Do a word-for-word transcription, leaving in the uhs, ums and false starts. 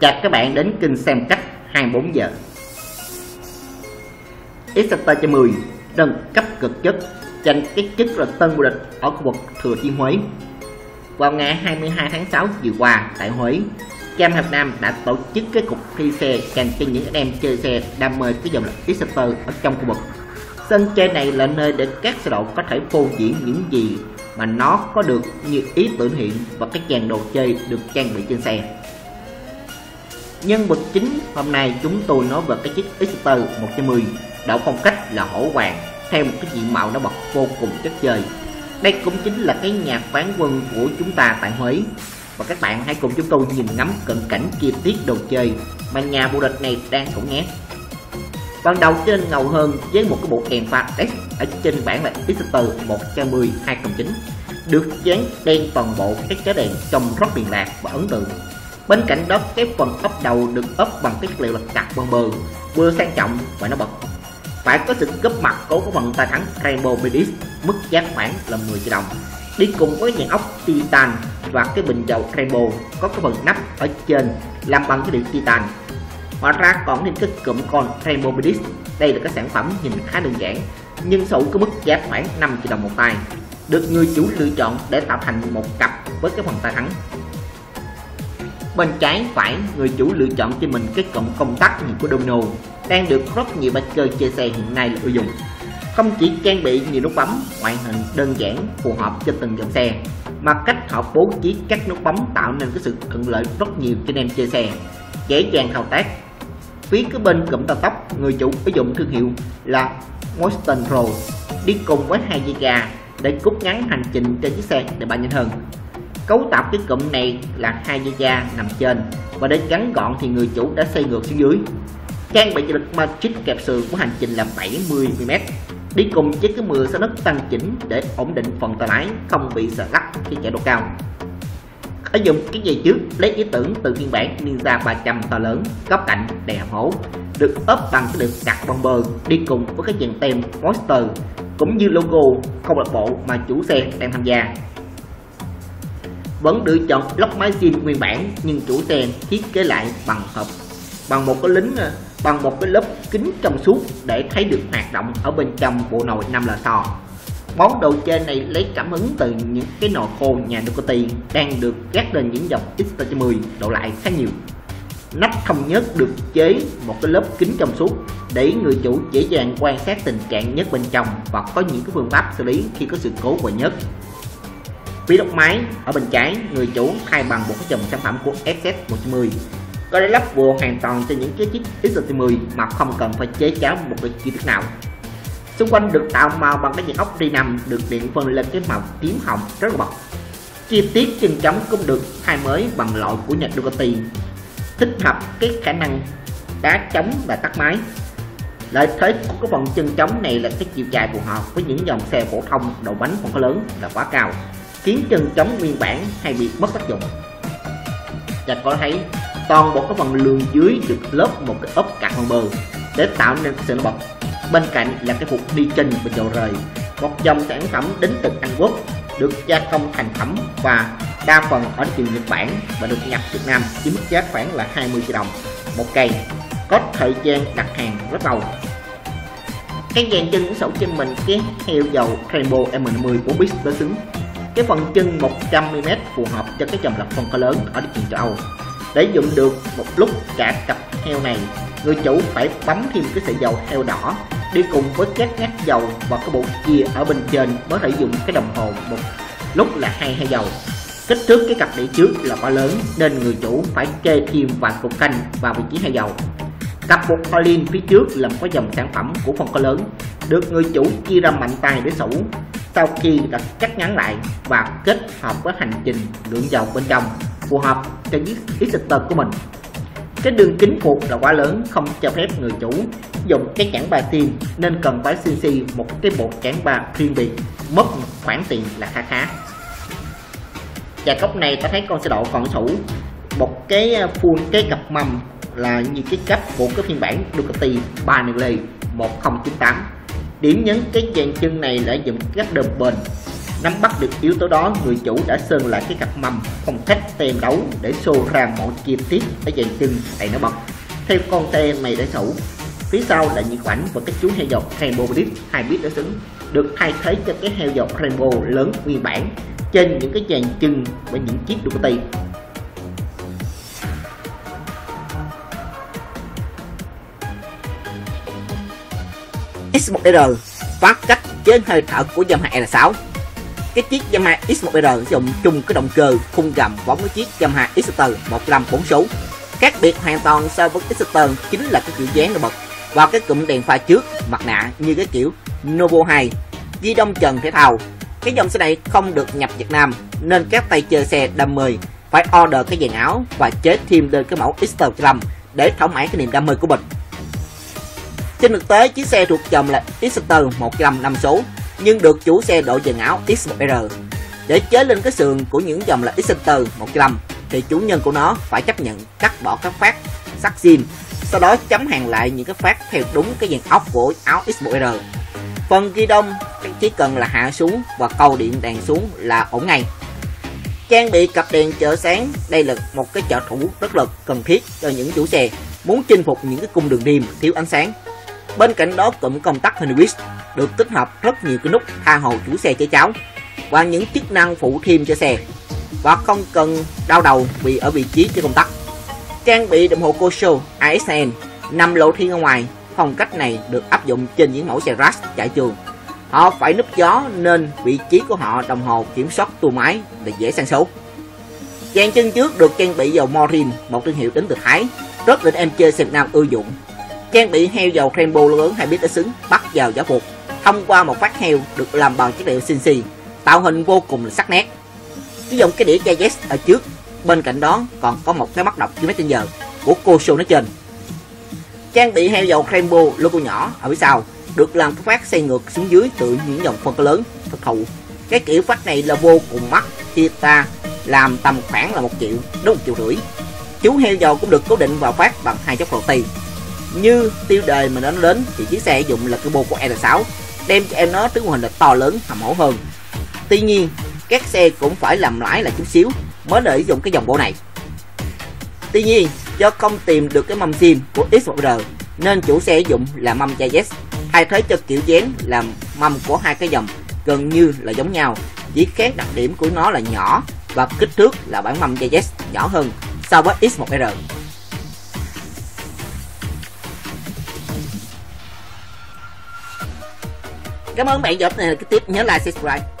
Chào các bạn đến kênh xem cách hai mươi bốn giờ. X T mười nâng cấp cực chất, giành cái chức là tân vô địch ở khu vực Thừa Thiên Huế. Vào ngày hai mươi hai tháng sáu vừa qua tại Huế, Yamaha Việt Nam đã tổ chức cái cuộc thi xe dành cho những anh em chơi xe đam mê cái dòng loại Exciter ở trong khu vực. Sân chơi này là nơi để các xe độ có thể phô diễn những gì mà nó có được như ý tưởng hiện và các dàn đồ chơi được trang bị trên xe. Nhân vật chính hôm nay chúng tôi nói về cái chiếc Exciter một trăm mười độ phong cách là hổ hoàng theo một cái diện mạo nó bật vô cùng chất chơi. Đây cũng chính là cái nhà quán quân của chúng ta tại Huế. Và các bạn hãy cùng chúng tôi nhìn ngắm cận cảnh chi tiết đồ chơi mà nhà vô địch này đang thổi nhé. Ban đầu trên ngầu hơn với một cái bộ kèm pha S ở trên bản là Exciter một trăm mười hai không chín được dán đen toàn bộ các trái đèn trông rất liền lạc và ấn tượng. Bên cạnh đó, cái phần ốp đầu được ốp bằng chất liệu là carbon bơ, vừa sang trọng và nó bật. Phải có sự góp mặt của của bằng Titan Brembo Billet, mức giá khoảng là mười triệu đồng. Đi cùng với dàn ốc Titan và cái bình dầu Brembo có cái phần nắp ở trên làm bằng chất liệu Titan. Ngoài ra còn thêm cái cụm con Brembo Billet. Đây là cái sản phẩm nhìn khá đơn giản nhưng sở hữu có mức giá khoảng năm triệu đồng một tay, được người chủ lựa chọn để tạo thành một cặp với cái phần Titan. Bên trái phải, người chủ lựa chọn cho mình cái cụm công tắc hình của Domino đang được rất nhiều bạn chơi chơi xe hiện nay là ưa dùng. Không chỉ trang bị nhiều nút bấm ngoại hình đơn giản phù hợp cho từng dòng xe, mà cách họ bố trí các nút bấm tạo nên cái sự thuận lợi rất nhiều cho anh em chơi xe, dễ dàng thao tác. Phía cái bên cụm tăng tốc, người chủ sử dụng thương hiệu là Monster Pro, đi cùng với hai dây gà để rút ngắn hành trình trên chiếc xe để bạn nhanh hơn. Cấu tạo cái cụm này là hai dây da nằm trên và để gắn gọn thì người chủ đã xây ngược xuống dưới. Trang bị trợ lực Matrix kẹp sườn của hành trình là bảy mươi mi-li-mét, đi cùng với cái mưa xả nấc tăng chỉnh để ổn định phần tay lái không bị xả lắc khi chạy độ cao. Ở dùng cái dây trước lấy ý tưởng từ phiên bản Ninja ba trăm to lớn, góc cạnh đầy hàm hố, được ốp bằng cái lực carbon bơ, đi cùng với cái dàn tem Monster cũng như logo câu lạc bộ mà chủ xe đang tham gia. Vẫn lựa chọn lốc máy zin nguyên bản nhưng chủ xe thiết kế lại bằng hộp bằng một cái lính bằng một cái lớp kính trong suốt để thấy được hoạt động ở bên trong bộ nồi năm lò xo. Món đồ chơi này lấy cảm hứng từ những cái nồi khô nhà Ducati đang được gác lên những dòng X T mười độ lại khá nhiều. Nắp thông nhớt được chế một cái lớp kính trong suốt để người chủ dễ dàng quan sát tình trạng nhớt bên trong và có những cái phương pháp xử lý khi có sự cố về nhớt. Phía đốc máy ở bên trái, người chủ thay bằng một cái chùm sản phẩm của S S một trăm mười có để lắp vừa hoàn toàn cho những cái chiếc X T mười mà không cần phải chế cháo một cái chi tiết nào. Xung quanh được tạo màu bằng cái dạng ốc D năm được điện phân lên cái màu tím hồng rất là bật. Chi tiết chân trống cũng được thay mới bằng loại của nhà Ducati, thích hợp cái khả năng đá trống và tắt máy. Lợi thế của cái phần chân trống này là cái chiều dài phù hợp với những dòng xe phổ thông đầu bánh không có lớn là quá cao, khiến chân trống nguyên bản hay bị mất tác dụng. Và có thấy toàn bộ cái phần lường dưới được lớp một cái ốp carbon bơ để tạo nên sự nổi bật. Bên cạnh là cái phục đi trên bình dầu rời, một dòng sản phẩm đến từ Anh Quốc được gia công thành phẩm và đa phần ở thị trường Nhật Bản và được nhập Việt Nam với mức giá khoảng là hai mươi triệu đồng một cây, có thời gian đặt hàng rất lâu. Cái dàn chân của sổ trên mình cái heo dầu Brembo M năm mươi của Bix đối xứng. Cái phần chân một trăm mi-li-mét phù hợp cho cái dòng lập phân khối lớn ở thị trường châu Âu. Để dùng được một lúc cả cặp heo này, người chủ phải bấm thêm cái sợi dầu heo đỏ đi cùng với các nhát dầu và cái bộ kia ở bên trên mới thể dùng cái đồng hồ một lúc là hai heo dầu. Kích thước cái cặp đĩa trước là quá lớn nên người chủ phải kê thêm vài cục canh vào vị trí heo dầu. Cặp buộc Morin phía trước là một cái dòng sản phẩm của phân khối lớn được người chủ chia ra mạnh tay để sủ. Sau khi đã cắt ngắn lại và kết hợp với hành trình lượng dầu bên trong phù hợp cho chiếc Exciter của mình. Cái đường kính phục là quá lớn không cho phép người chủ dùng cái chẵn ba sim nên cần phải xin xi một cái bộ chẵn ba riêng biệt, mất một khoản tiền là khá khá. Và cốc này ta thấy con xe độ còn thủ một cái full cái cặp mâm là như cái cấp của cái phiên bản Ducati Panigale một không chín tám. Điểm nhấn cái dàn chân này là dùng các đờm bền Nắm bắt được yếu tố đó, người chủ đã sơn lại cái cặp mầm phong cách tem đấu để show ra mọi chi tiết ở dàn chân tại nó bật. Theo con tem này để thủ, phía sau là nhiệt ảnh và các chú heo dọc Rainbow Billet hai biết đối xứng được thay thế cho cái heo dọc Rainbow lớn nguyên bản trên những cái dàn chân và những chiếc Ducati. ích một bê rờ phát cách trên hơi thở của Yamaha R sáu. Cái chiếc Yamaha ích một bê rờ sử dụng chung cái động cơ khung gầm bóng với chiếc Yamaha Exciter một trăm lẻ bốn số. Khác biệt hoàn toàn so với Exciter chính là cái kiểu dáng nổi bật và cái cụm đèn pha trước mặt nạ như cái kiểu Novo hai. Ghi đông trần thể thao. Cái dòng xe này không được nhập Việt Nam nên các tay chơi xe đam mê phải order cái dàn áo và chế thêm lên cái mẫu Exciter một trăm lẻ năm để thỏa mãn cái niềm đam mê của mình. Trên thực tế, chiếc xe thuộc dòng là Exciter một trăm lẻ năm số nhưng được chủ xe đội dàn áo ích một bê rờ. Để chế lên cái sườn của những dòng là Exciter một trăm lẻ năm thì chủ nhân của nó phải chấp nhận cắt bỏ các phát sắt zin, sau đó chấm hàng lại những cái phát theo đúng cái dàn ốc của áo ích một bê rờ. Phần ghi đông chỉ cần là hạ xuống và câu điện đèn xuống là ổn ngay. Trang bị cặp đèn trợ sáng, đây là một cái trợ thủ rất là cần thiết cho những chủ xe muốn chinh phục những cái cung đường đêm thiếu ánh sáng. Bên cạnh đó, cụm công tắc hình wheel được tích hợp rất nhiều cái nút tha hồ chủ xe chế cháo và những chức năng phụ thêm cho xe, và không cần đau đầu vì ở vị trí cho công tắc. Trang bị đồng hồ Koso a ét en nằm lộ thiên ở ngoài. Phong cách này được áp dụng trên những mẫu xe race chạy trường. Họ phải núp gió nên vị trí của họ đồng hồ kiểm soát tua máy để dễ sang số. Dàn chân trước được trang bị dầu Morin, một thương hiệu đến từ Thái, rất được em chơi xe Việt Nam ưa dụng. Trang bị heo dầu Brembo lớn hay biết đã xứng bắt vào giả phục thông qua một phát heo được làm bằng chất liệu xinxi, tạo hình vô cùng là sắc nét. Sử dụng cái đĩa gi zét ở trước, bên cạnh đó còn có một cái mắt đọc ki lô mét trên giờ của Koso nói trên. Trang bị heo dầu Brembo logo nhỏ ở phía sau được làm phát xoay ngược xuống dưới từ những dòng phân khối lớn thực thụ. Cái kiểu phát này là vô cùng mắc, khi ta làm tầm khoảng là một triệu đến một triệu rưỡi. Chú heo dầu cũng được cố định vào phát bằng hai chốc đầu tiên. Như tiêu đề mình nói đến thì chiếc xe dùng là turbo của R sáu, đem cho em nó tướng hình là to lớn hầm hổ hơn. Tuy nhiên, các xe cũng phải làm lãi là chút xíu mới để dùng cái dòng bộ này. Tuy nhiên, do không tìm được cái mâm zin của ích một bê rờ nên chủ xe dùng là mâm gi zét thay thế cho kiểu dáng làm mâm của hai cái dòng gần như là giống nhau, chỉ khác đặc điểm của nó là nhỏ và kích thước là bản mâm gi zét nhỏ hơn so với ích một bê rờ. Cảm ơn các bạn đã theo dõi này là cái tiếp, nhớ like, subscribe.